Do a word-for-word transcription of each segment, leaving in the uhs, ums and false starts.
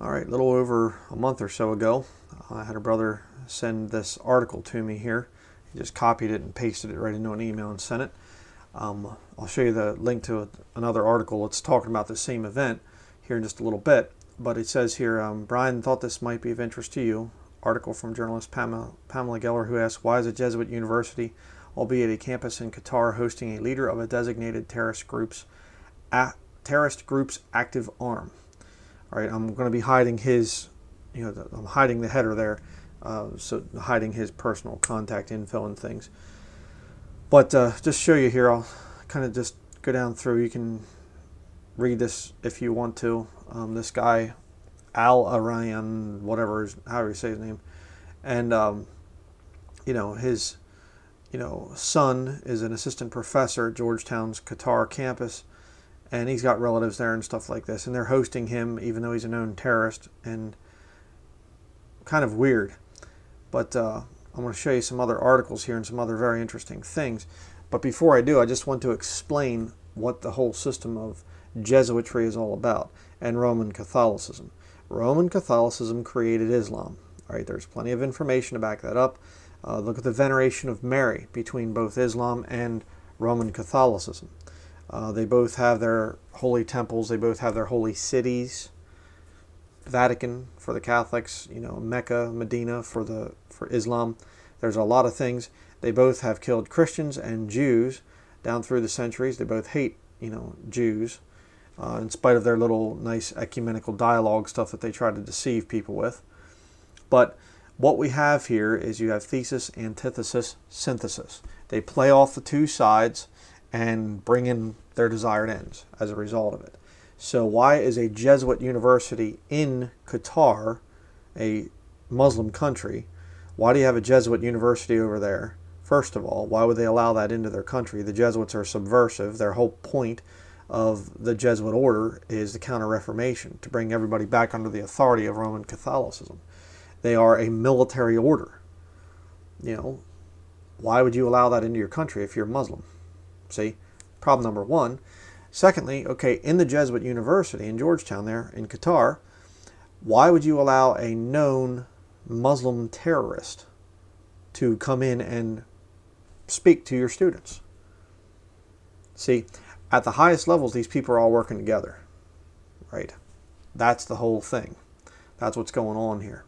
all right, a little over a month or so ago, I had a brother send this article to me here. He just copied it and pasted it right into an email and sent it. Um, I'll show you the link to a, another article that's talking about the same event here in just a little bit. But it says here, um, Brian thought this might be of interest to you. Article from journalist Pamela, Pamela Geller, who asks, why is a Jesuit university, albeit a campus in Qatar, hosting a leader of a designated terrorist group's, a, terrorist group's active arm? All right, I'm going to be hiding his, you know, the, I'm hiding the header there, uh, so hiding his personal contact info and things. But uh, just show you here, I'll kind of just go down through. You can read this if you want to. Um, this guy, Al-Arian, whatever, is, however you say his name. And, um, you know, his, you know, son is an assistant professor at Georgetown's Qatar campus. And he's got relatives there and stuff like this. And they're hosting him, even though he's a known terrorist. And kind of weird. But uh, I'm going to show you some other articles here and some other very interesting things. But before I do, I just want to explain what the whole system of Jesuitry is all about, and Roman Catholicism. Roman Catholicism created Islam. All right, there's plenty of information to back that up. Uh, look at the veneration of Mary between both Islam and Roman Catholicism. Uh, they both have their holy temples. They both have their holy cities. Vatican for the Catholics, you know, Mecca, Medina for the for Islam. There's a lot of things. They both have killed Christians and Jews down through the centuries. They both hate, you know, Jews, uh, in spite of their little nice ecumenical dialogue stuff that they try to deceive people with. But what we have here is you have thesis, antithesis, synthesis. They play off the two sides and bring in their desired ends as a result of it. So why is a Jesuit university in Qatar, a Muslim country? Why do you have a Jesuit university over there? First of all, why would they allow that into their country? The Jesuits are subversive. Their whole point of the Jesuit order is the Counter-Reformation, to bring everybody back under the authority of Roman Catholicism. They are a military order. You know, why would you allow that into your country if you're Muslim? See, problem number one. Secondly, okay, in the Jesuit University in Georgetown there in Qatar, why would you allow a known Muslim terrorist to come in and speak to your students? See, at the highest levels, these people are all working together, right? That's the whole thing. That's what's going on here.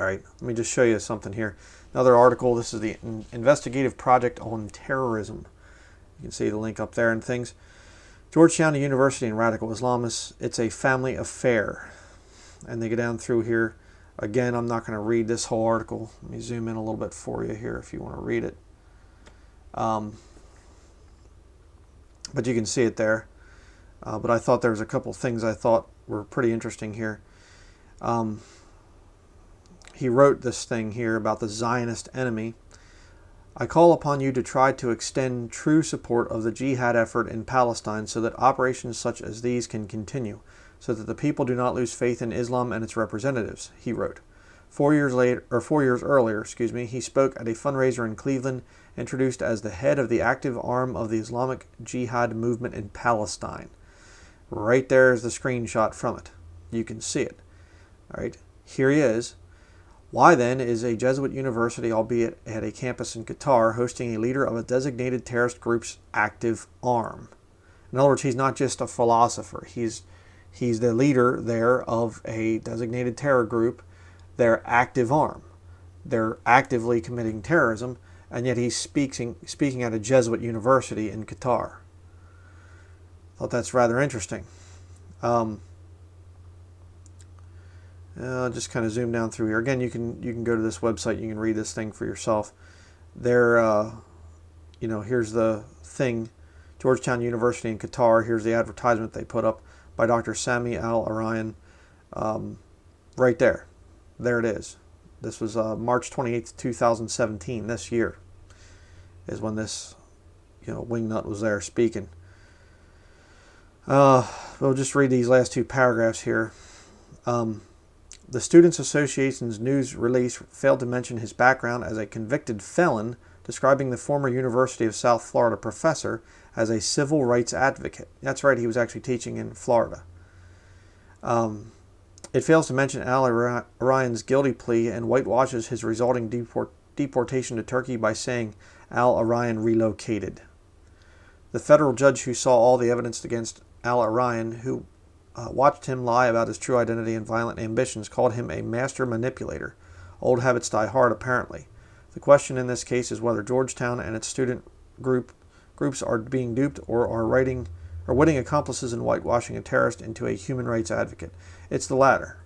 All right, let me just show you something here. Another article. This is the Investigative Project on Terrorism. You can see the link up there and things. Georgetown University and Radical Islamists, it's a family affair. And they go down through here. Again, I'm not going to read this whole article. Let me zoom in a little bit for you here if you want to read it. Um, but you can see it there. Uh, but I thought there was a couple things I thought were pretty interesting here. Um, he wrote this thing here about the Zionist enemy. I call upon you to try to extend true support of the jihad effort in Palestine so that operations such as these can continue, so that the people do not lose faith in Islam and its representatives, he wrote. Four years later, or four years earlier, excuse me, he spoke at a fundraiser in Cleveland, introduced as the head of the active arm of the Islamic Jihad movement in Palestine. Right there is the screenshot from it. You can see it. All right, here he is. Why then is a Jesuit university, albeit at a campus in Qatar, hosting a leader of a designated terrorist group's active arm? In other words, he's not just a philosopher. He's, he's the leader there of a designated terror group, their active arm. They're actively committing terrorism, and yet he's speaking, speaking at a Jesuit university in Qatar. I thought that's rather interesting. Um... I'll uh, just kind of zoom down through here. Again, you can you can go to this website. You can read this thing for yourself. There, uh, you know, here's the thing. Georgetown University in Qatar. Here's the advertisement they put up by Doctor Sami Al-Arian. Um, right there. There it is. This was uh, March twenty-eighth, two thousand seventeen. This year is when this, you know, wingnut was there speaking. Uh, we'll just read these last two paragraphs here. Um... The Students' Association's news release failed to mention his background as a convicted felon, describing the former University of South Florida professor as a civil rights advocate. That's right, he was actually teaching in Florida. Um, It fails to mention Al-Arian's guilty plea and whitewashes his resulting deport deportation to Turkey by saying Al-Arian relocated. The federal judge who saw all the evidence against Al-Arian, who uh, watched him lie about his true identity and violent ambitions, called him a master manipulator. Old habits die hard, apparently. The question in this case is whether Georgetown and its student group groups are being duped or are writing or witting accomplices in whitewashing a terrorist into a human rights advocate. It's the latter.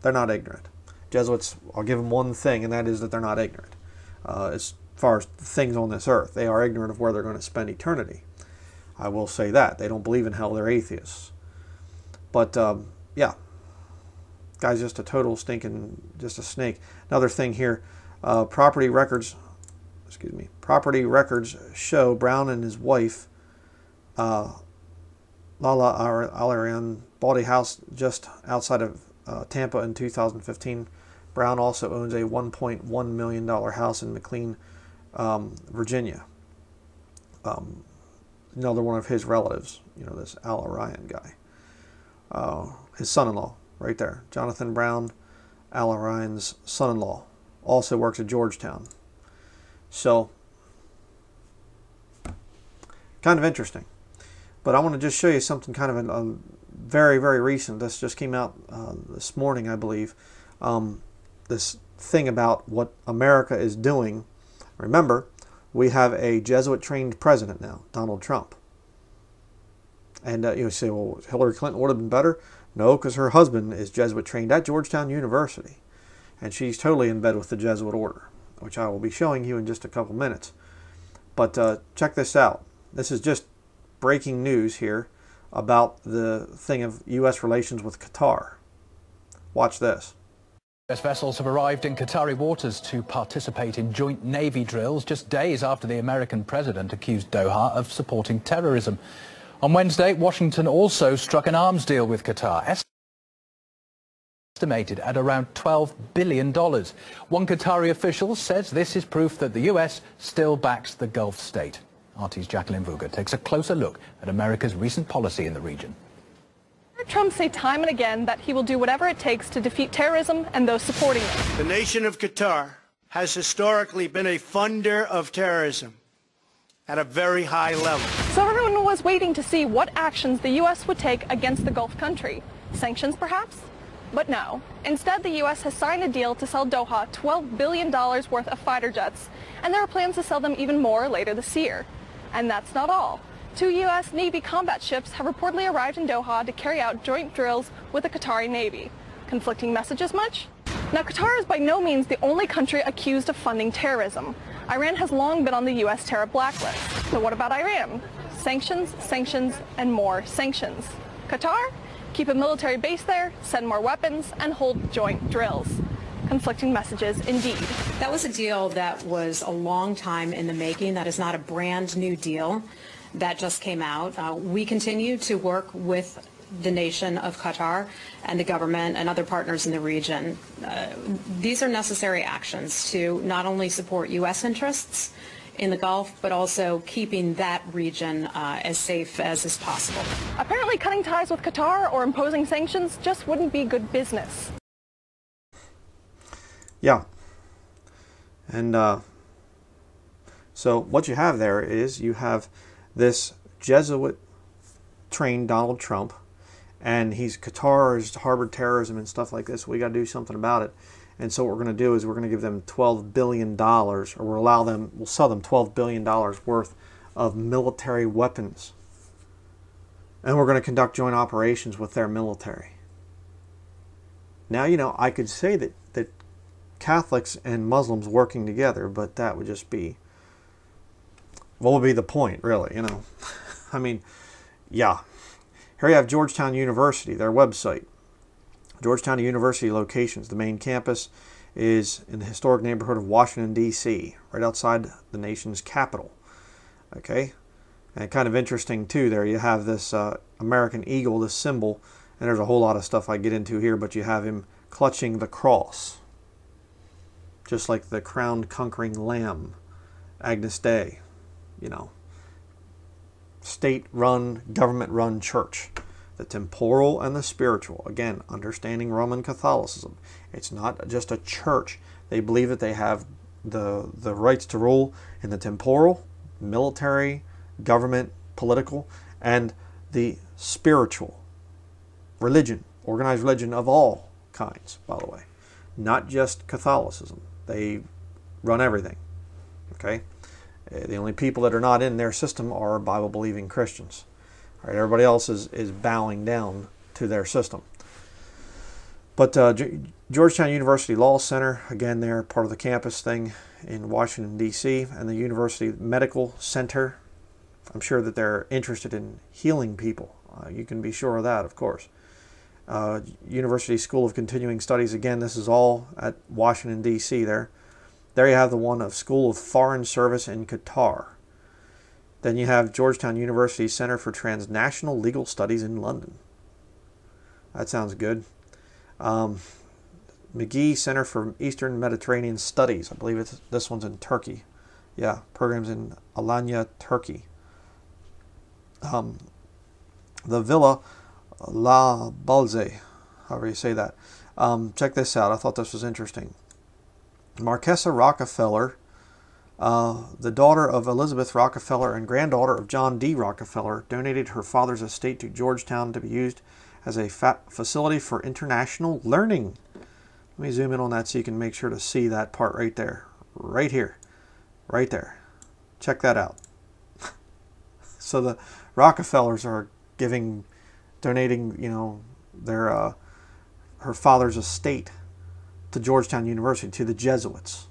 They're not ignorant. Jesuits, I'll give them one thing, and that is that they're not ignorant. Uh, as far as things on this earth, they are ignorant of where they're going to spend eternity. I will say that. They don't believe in hell. They're atheists. But, um, yeah. Guy's just a total stinking, just a snake. Another thing here, uh, property records, excuse me, property records show Brown and his wife, uh, Lala Al-Arian, bought a house just outside of uh, Tampa in two thousand fifteen. Brown also owns a one point one million dollar house in McLean, um, Virginia. Um, another one of his relatives, you know, this Al-Arian guy. Uh, his son-in-law, right there. Jonathan Brown, Al-Arian's son-in-law, also works at Georgetown. So, kind of interesting. But I want to just show you something kind of an, a very, very recent. This just came out uh, this morning, I believe. Um, this thing about what America is doing. Remember, we have a Jesuit-trained president now, Donald Trump. And uh, you say, well, Hillary Clinton would have been better. No, because her husband is Jesuit-trained at Georgetown University. And she's totally in bed with the Jesuit order, which I will be showing you in just a couple minutes. But uh, check this out. This is just breaking news here about the thing of U S relations with Qatar. Watch this. U S vessels have arrived in Qatari waters to participate in joint Navy drills just days after the American president accused Doha of supporting terrorism. On Wednesday, Washington also struck an arms deal with Qatar, estimated at around twelve billion dollars. One Qatari official says this is proof that the U S still backs the Gulf state. R T's Jacqueline Vuga takes a closer look at America's recent policy in the region. Trump say time and again that he will do whatever it takes to defeat terrorism and those supporting it. The nation of Qatar has historically been a funder of terrorism at a very high level. So everyone was waiting to see what actions the U S would take against the Gulf country. Sanctions, perhaps? But no. Instead, the U S has signed a deal to sell Doha twelve billion dollars worth of fighter jets, and there are plans to sell them even more later this year. And that's not all. Two U S Navy combat ships have reportedly arrived in Doha to carry out joint drills with the Qatari Navy. Conflicting messages much? Now, Qatar is by no means the only country accused of funding terrorism. Iran has long been on the U S terror blacklist. So what about Iran? Sanctions, sanctions, and more sanctions. Qatar? Keep a military base there, send more weapons, and hold joint drills. Conflicting messages indeed. That was a deal that was a long time in the making. That is not a brand new deal that just came out. Uh, we continue to work with the nation of Qatar and the government and other partners in the region. Uh, these are necessary actions to not only support U S interests in the Gulf, but also keeping that region uh, as safe as is possible. Apparently cutting ties with Qatar or imposing sanctions just wouldn't be good business. Yeah. And uh, so what you have there is you have this Jesuit-trained Donald Trump, and he's Qatar's harbored terrorism and stuff like this. We got to do something about it. And so what we're going to do is we're going to give them twelve billion dollars, or we'll allow them, we'll sell them twelve billion dollars worth of military weapons. And we're going to conduct joint operations with their military. Now, you know, I could say that, that Catholics and Muslims working together, but that would just be, what would be the point, really, you know? I mean, yeah. Here you have Georgetown University, their website. Georgetown University locations. The main campus is in the historic neighborhood of Washington, D C, right outside the nation's capital. Okay? And kind of interesting, too, there you have this uh, American eagle, this symbol, and there's a whole lot of stuff I get into here, but you have him clutching the cross, just like the crowned conquering lamb, Agnus Dei. You know, state-run, government-run church the temporal and the spiritual. Again, understanding Roman Catholicism. It's not just a church. They believe that they have the, the rights to rule in the temporal, military, government, political, and the spiritual. Religion, organized religion of all kinds, by the way. Not just Catholicism. They run everything. Okay? The only people that are not in their system are Bible-believing Christians. All right, everybody else is, is bowing down to their system. But uh, Georgetown University Law Center, again, they're part of the campus thing in Washington, D C, and the University Medical Center. I'm sure that they're interested in healing people. Uh, you can be sure of that, of course. Uh, University School of Continuing Studies, again, this is all at Washington, D C there. There you have the one of School of Foreign Service in Qatar. Then you have Georgetown University Center for Transnational Legal Studies in London. That sounds good. Um, McGee Center for Eastern Mediterranean Studies. I believe it's, this one's in Turkey. Yeah, programs in Alanya, Turkey. Um, the Villa La Balze, however you say that. Um, check this out. I thought this was interesting. Marquesa Rockefeller, uh, the daughter of Elizabeth Rockefeller and granddaughter of John D. Rockefeller, donated her father's estate to Georgetown to be used as a fa facility for international learning. Let me zoom in on that so you can make sure to see that part right there. Right here. Right there. Check that out. So the Rockefellers are giving, donating, you know, their uh, her father's estate to Georgetown University, to the Jesuits.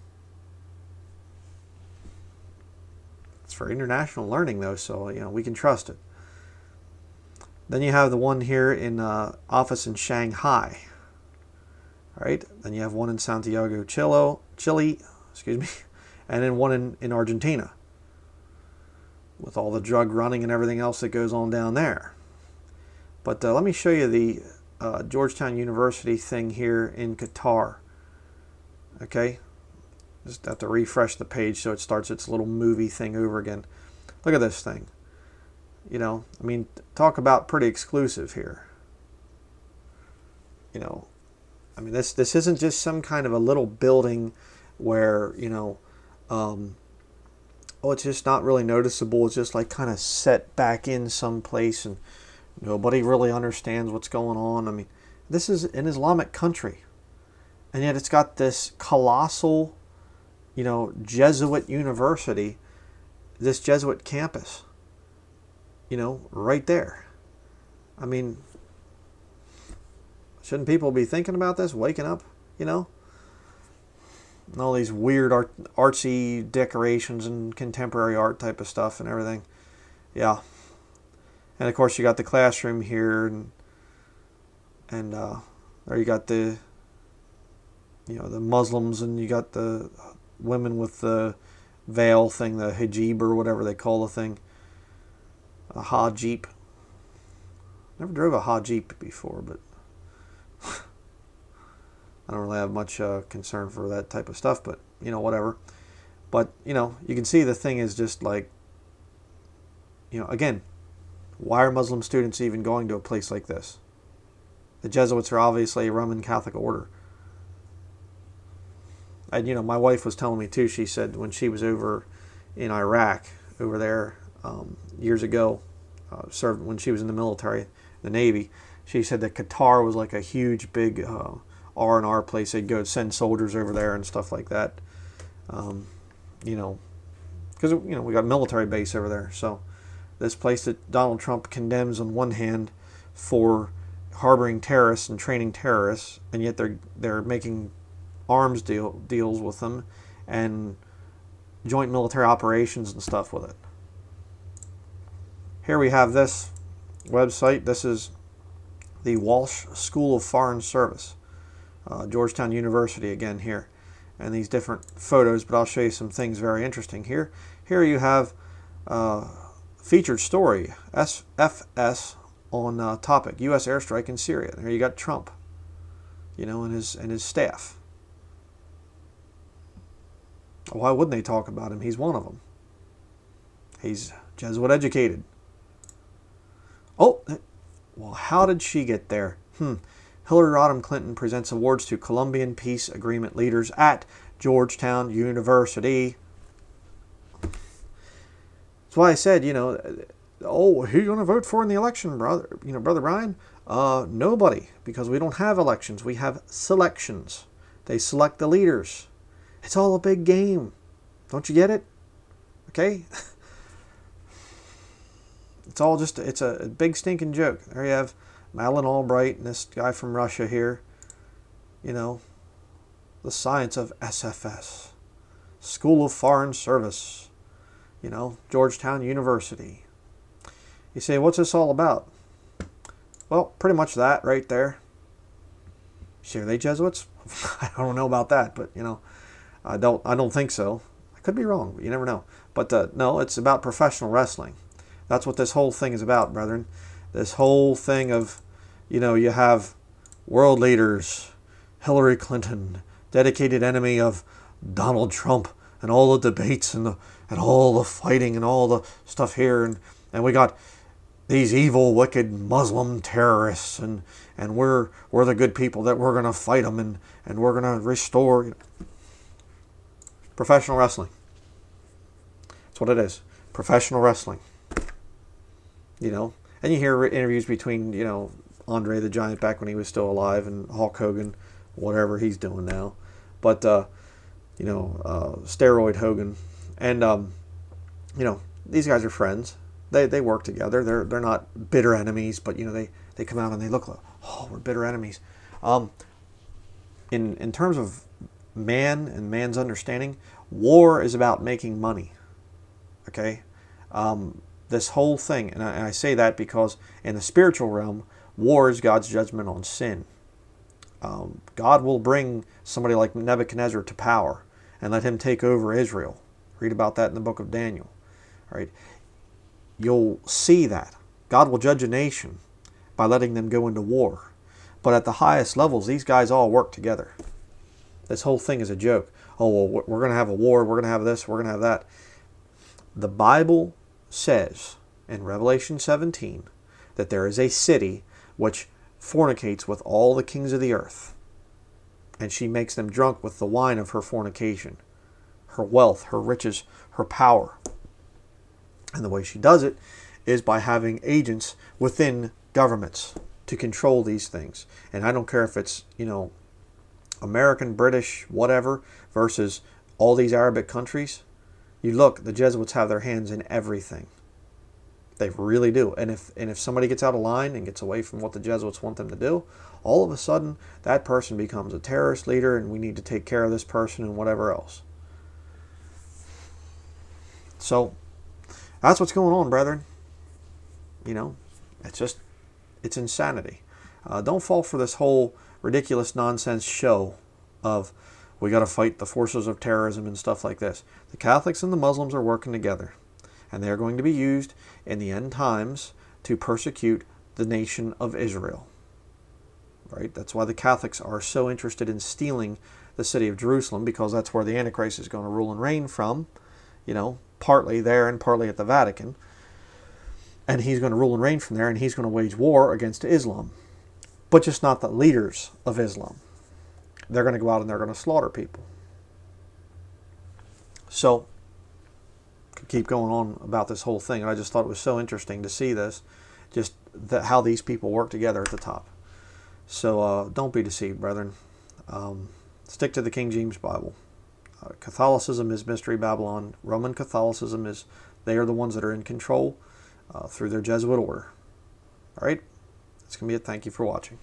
It's for international learning, though, so, you know, we can trust it. Then you have the one here in uh, office in Shanghai. All right. Then you have one in Santiago, Chile, Chile, excuse me, and then one in, in Argentina, with all the drug running and everything else that goes on down there. But uh, let me show you the uh, Georgetown University thing here in Qatar. Okay, just have to refresh the page so it starts its little movie thing over again. Look at this thing. You know, I mean, talk about pretty exclusive here. You know, I mean, this this isn't just some kind of a little building where, you know, um, oh, it's just not really noticeable. It's just like kind of set back in someplace and nobody really understands what's going on. I mean, this is an Islamic country. And yet it's got this colossal, you know, Jesuit university, this Jesuit campus, you know, right there. I mean, shouldn't people be thinking about this, waking up, you know? And all these weird art, artsy decorations and contemporary art type of stuff and everything. Yeah. And, of course, you got the classroom here. And, and uh, there you got the... you know, the Muslims, and you got the women with the veil thing, the hijab or whatever they call the thing. A hajib. Never drove a hajib before, but I don't really have much uh, concern for that type of stuff, but, you know, whatever. But, you know, you can see the thing is just like, you know, again, why are Muslim students even going to a place like this? The Jesuits are obviously a Roman Catholic order. And, you know, my wife was telling me, too, she said when she was over in Iraq, over there um, years ago, uh, served when she was in the military, the Navy, she said that Qatar was like a huge, big uh, R and R place. They'd go send soldiers over there and stuff like that, um, you know, because, you know, we got a military base over there. So this place that Donald Trump condemns on one hand for harboring terrorists and training terrorists, and yet they're, they're making arms deal, deals with them and joint military operations and stuff with it. Here we have this website. This is the Walsh School of Foreign Service, uh, Georgetown University again here, and these different photos, but I'll show you some things very interesting here. Here you have uh, featured story, S F S on uh, topic, U S airstrike in Syria. There you got Trump, you know, and his, and his staff. Why wouldn't they talk about him? He's one of them. He's Jesuit educated. Oh, Well, how did she get there? Hmm. Hillary Rodham Clinton presents awards to Colombian Peace Agreement leaders at Georgetown University. That's why I said, you know, oh, who are you going to vote for in the election, brother? You know, Brother Ryan? Uh, nobody, because we don't have elections. We have selections. They select the leaders. It's all a big game. Don't you get it? Okay? It's all just, it's a big stinking joke. There you have Madeleine Albright and this guy from Russia here. You know, the science of S F S. School of Foreign Service. You know, Georgetown University. You say, what's this all about? Well, pretty much that right there. See, are they Jesuits? I don't know about that, but, you know, I don't, I don't think so. I could be wrong, but you never know. But, uh, no, it's about professional wrestling. That's what this whole thing is about, brethren. This whole thing of, you know, you have world leaders, Hillary Clinton, dedicated enemy of Donald Trump, and all the debates and, the, and all the fighting and all the stuff here. And, and we got these evil, wicked Muslim terrorists, and, and we're, we're the good people that we're going to fight them, and, and we're going to restore, you know. Professional wrestling. That's what it is. Professional wrestling. You know, and you hear interviews between, you know, Andre the Giant back when he was still alive and Hulk Hogan, whatever he's doing now. But, uh, you know, uh, steroid Hogan. And, um, you know, these guys are friends. They, they work together. They're, they're not bitter enemies, but, you know, they, they come out and they look like, oh, we're bitter enemies. Um, in, in terms of man and man's understanding, war is about making money. Okay? Um... This whole thing, and I, and I say that because in the spiritual realm, war is God's judgment on sin. Um, God will bring somebody like Nebuchadnezzar to power and let him take over Israel. Read about that in the book of Daniel. All right, you'll see that. God will judge a nation by letting them go into war. But at the highest levels, these guys all work together. This whole thing is a joke. Oh, well, we're going to have a war. We're going to have this. We're going to have that. The Bible says in Revelation seventeen that there is a city which fornicates with all the kings of the earth, and she makes them drunk with the wine of her fornication, her wealth, her riches, her power. And the way she does it is by having agents within governments to control these things. And I don't care if it's, you know, American, British, whatever, versus all these Arabic countries. You look, the Jesuits have their hands in everything. They really do. And if, and if somebody gets out of line and gets away from what the Jesuits want them to do, all of a sudden that person becomes a terrorist leader and we need to take care of this person and whatever else. So that's what's going on, brethren. You know, it's just, it's insanity. Uh, don't fall for this whole ridiculous nonsense show of, we got to fight the forces of terrorism and stuff like this. The Catholics and the Muslims are working together. And they're going to be used in the end times to persecute the nation of Israel. Right? That's why the Catholics are so interested in stealing the city of Jerusalem, because that's where the Antichrist is going to rule and reign from. You know, partly there and partly at the Vatican. And he's going to rule and reign from there, and he's going to wage war against Islam. But just not the leaders of Islam. They're going to go out and they're going to slaughter people. So, could keep going on about this whole thing. And I just thought it was so interesting to see this, just the, how these people work together at the top. So, uh, don't be deceived, brethren. Um, stick to the King James Bible. Uh, Catholicism is Mystery Babylon. Roman Catholicism is, they are the ones that are in control uh, through their Jesuit order. All right? That's going to be it. Thank you for watching.